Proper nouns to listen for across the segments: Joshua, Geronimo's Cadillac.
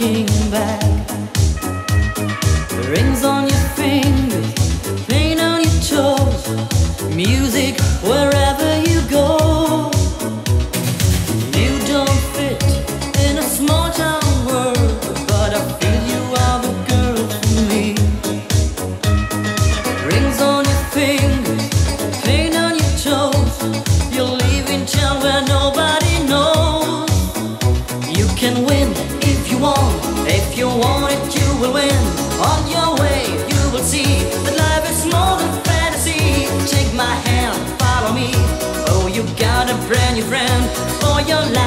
looking back. The rings on your fingers, the pain on your toes, music wherever you go. You don't fit in a small town world, but I feel you are the girl for me. Rings on your fingers, the pain on your toes, you're leaving town where nobody knows. You can win if you want. If you want it, you will win. On your way, you will see that life is more than fantasy. Take my hand, follow me. Oh, you got a brand new friend for your life.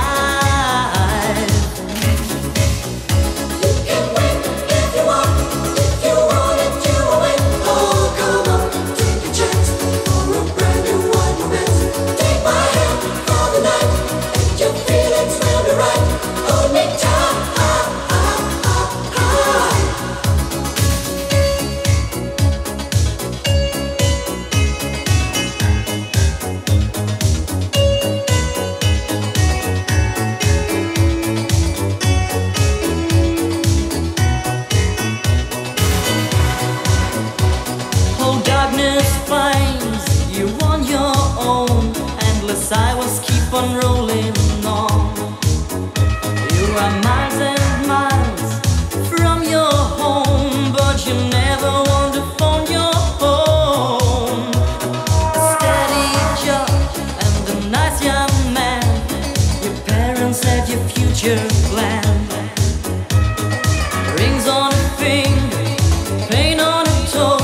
You can win if you want. If you want it, you will win. Oh, come on, take a chance for a brand new one romance. Take my hand for the night, and your feelings will be right. Only time. Finds you on your own, endless hours keep on rolling on. You are miles and miles from your home, but you never want to phone your home. A steady job and a nice young man, your parents had your future planned. Rings on a finger, pain on a toe,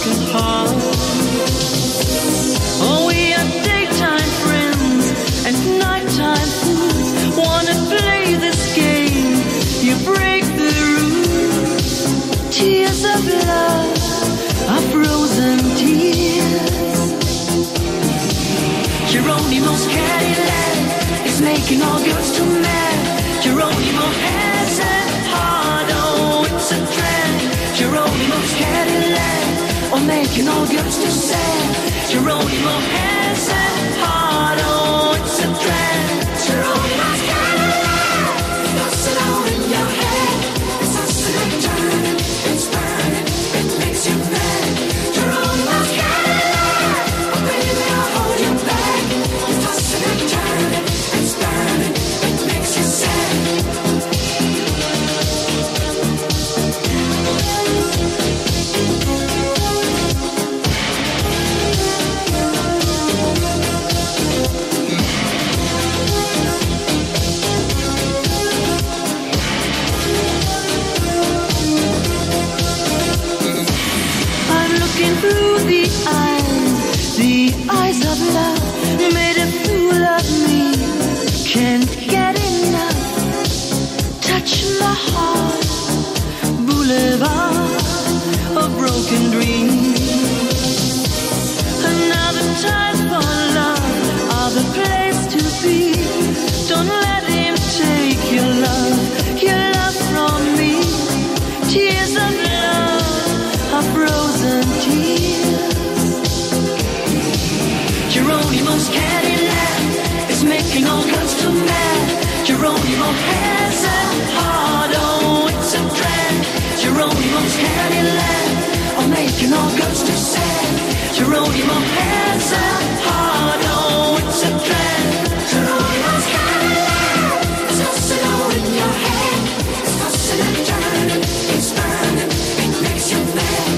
broken heart. Oh, we are daytime friends and nighttime fools. Wanna play this game? You break the rules. Tears of love are frozen tears. Geronimo's Cadillac is making all girls too mad. Geronimo has a heart, oh, it's a trend. Geronimo's Cadillac, or making all girls too sad. Geronimo has a heart, oh, it's a trend. Geronimo's Cadillac, it's all in your head. It's a silly turn, it's burning, it makes you mad. Geronimo's Cadillac, oh baby, I'll hold you back. It's a silly turn, it's burning, it makes you sad. Through the eyes of love, made a fool of me, can't get enough. Touch my heart, boulevard of broken dreams. Another time for love, other place to be. Don't let him take your love from me. Tears of love are frozen tears. Geronimo's Cadillac is making all girls too mad. Geronimo has a heart, oh, it's a drag. Geronimo's Cadillac, oh, making all girls too sad. Geronimo has a heart, oh, it's a drag. Geronimo's Cadillac, it's tossing all in your head. It's tossing and turning, it's burning, it makes you mad.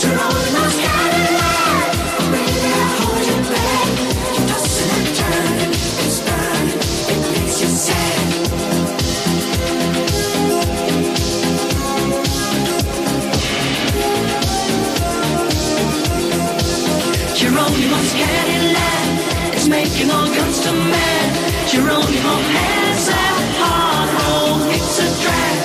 Geronimo's Cadillac, oh, baby, I'll hold you back. Geronimo's Cadillac is making all guns to men. Geronimo has a hard roll, it's a drag.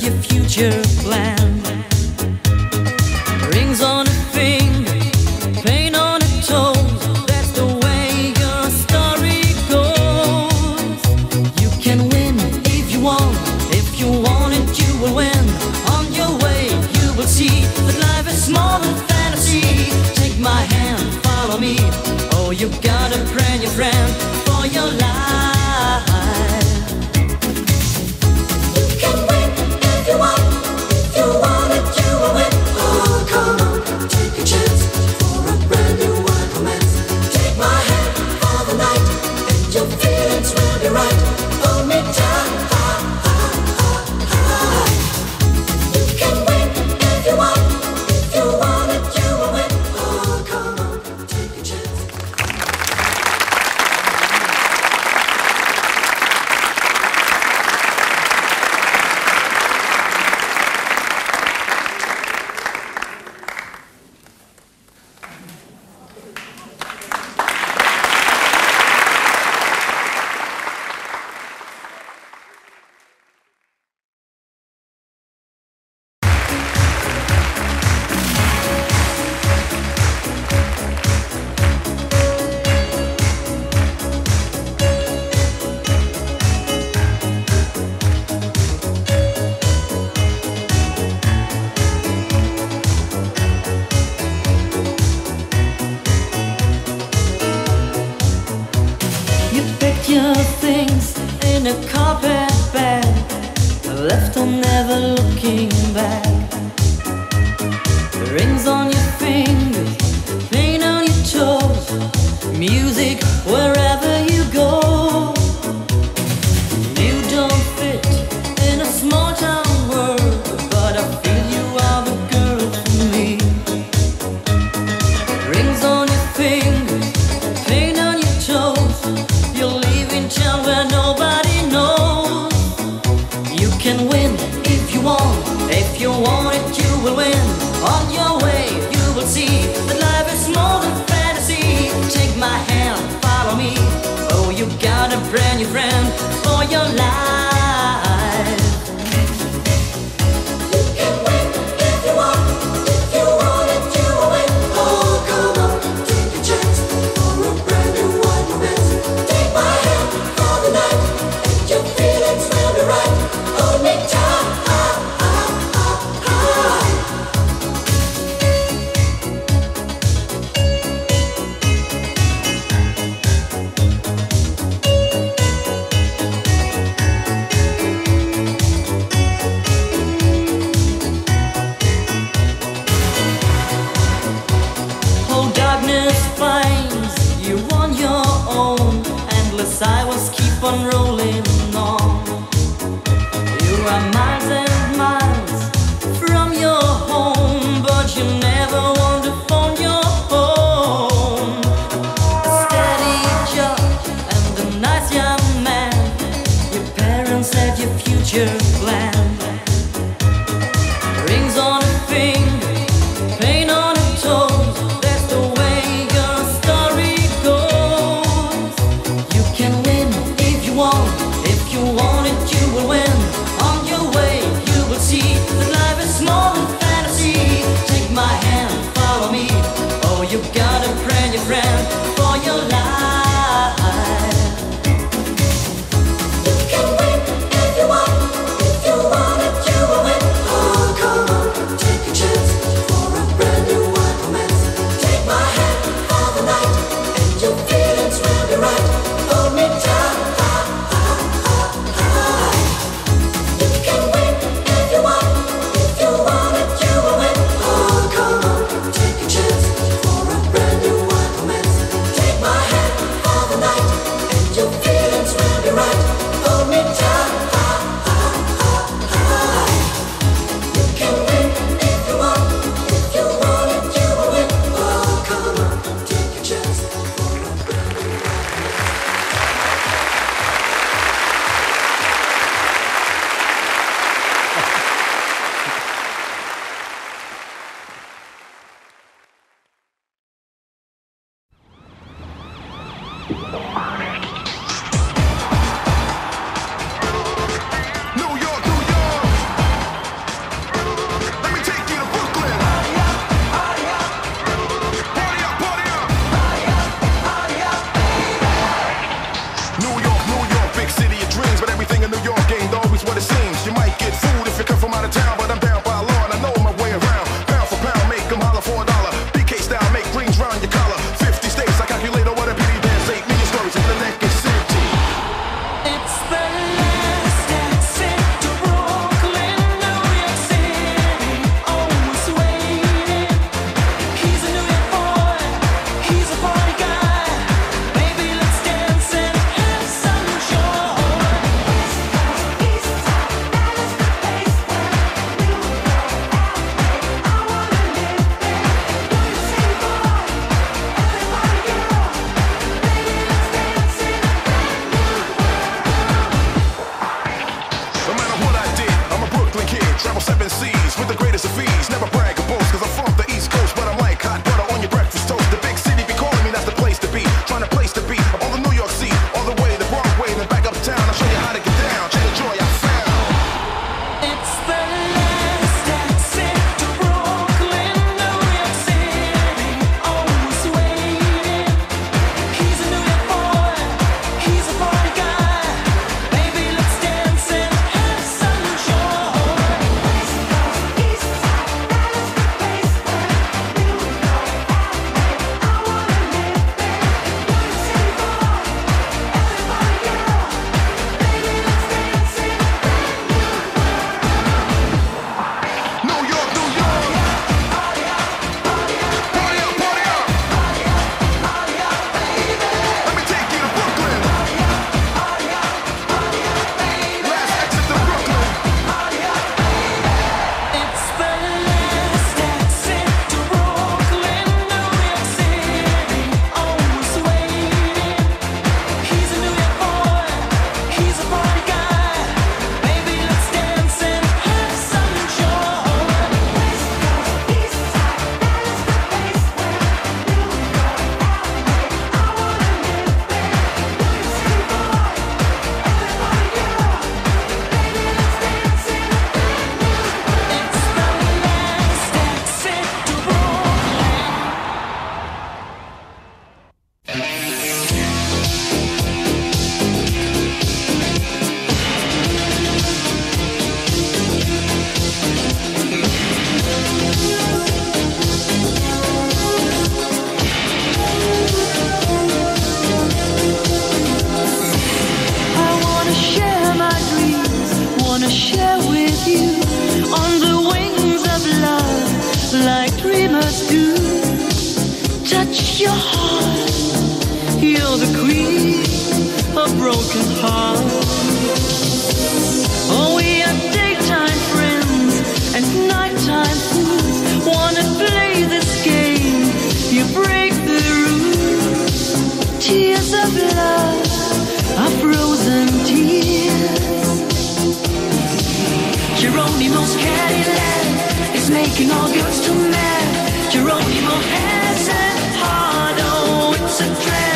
Your future plan. friend for your life. You can win if you want. If you want it, you will win. Oh, come on, take a chance for a brand new wild romance. Take my hand for the night, and your feelings will be right. Hold me tight. You can win if you want. If you want it, you will win. Oh, come on, take a chance. Your things in a carpet bag, left on never looking back. Rings on your fingers, pain on your toes, music wherever you go. You don't fit in a small town world, but I feel you are the girl for me. Rings on your fingers, pain on your toes. Town where nobody knows. You can win if you want. If you want it, you will win. On your way, you will see that life is more than fantasy. Take my hand, follow me. Oh, you got a brand new friend for your life. You can win if you want. If you want it, you will win. Oh, come on, take a chance for a brand new one romance. Take my hand. Sidewalks keep on rolling on. You are miles and miles from your home, but you never want to find your home. A steady job and a nice young man. Your parents had your future planned. Rings on a finger, pain on a toe. You're the queen of broken hearts. Oh, we are daytime friends and nighttime fools. Wanna play this game? You break the rules. Tears of love are frozen tears. Geronimo's Cadillac is making all girls too mad. Geronimo has a heart, oh, it's a trend.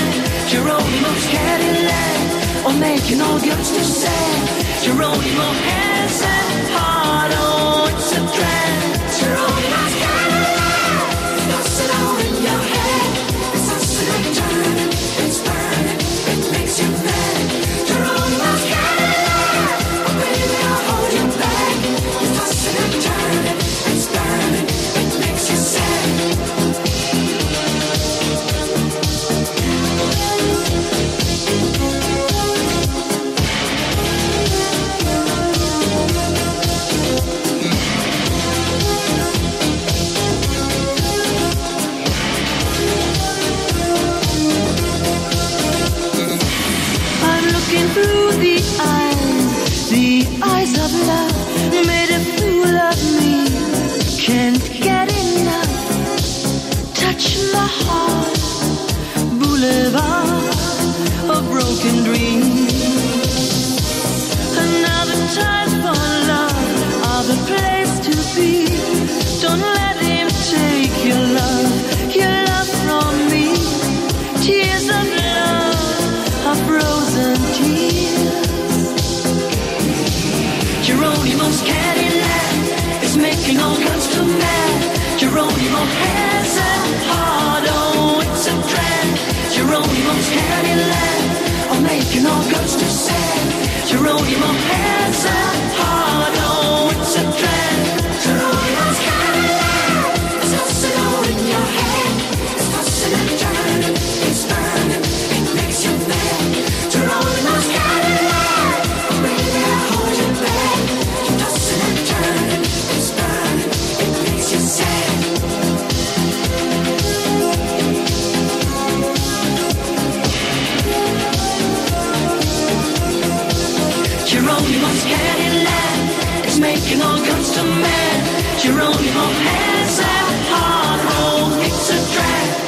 Geronimo's Cadillac, or making all girls too sad. Geronimo has a heart, oh, it's a trend. Geronimo's Cadillac, toss it all in your head. It's tossing and turning, it's burning, it makes you mad. Geronimo's Cadillac, oh baby, I'll hold you back. It's tossing and turning, it's burning, it makes you sad. Through the eyes of love, made a fool of me. Can't get enough. Touch my heart, boulevard of broken dreams. Another time for love, other place to be. Don't let him take your love from me. Tears of love are frozen tears. Geronimo's Cadillac is making all girls too mad. Geronimo has a heart, oh, it's a trend. Geronimo's Cadillac, oh, making all girls too sad. Geronimo has a heart, oh, it's a trend. Geronimo's Cadillac, it's tossing all in your head. It's tossing and turning, it's burning, it makes you mad. Geronimo's Cadillac, oh, baby, I'll hold you back. Geronimo's Cadillac is making all guns to men. Geronimo has a heart, oh, it's a drag.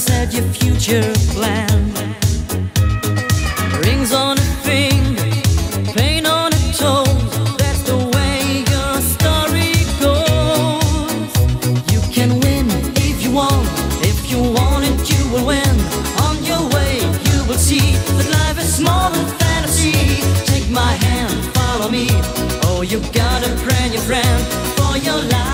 and said your future plan. Rings on a finger, pain on a toe, that's the way your story goes. You can win if you want, if you want it you will win. On your way you will see that life is more than fantasy. Take my hand, follow me, oh you gotta brand your friend for your life.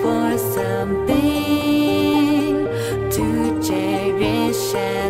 For something to cherish.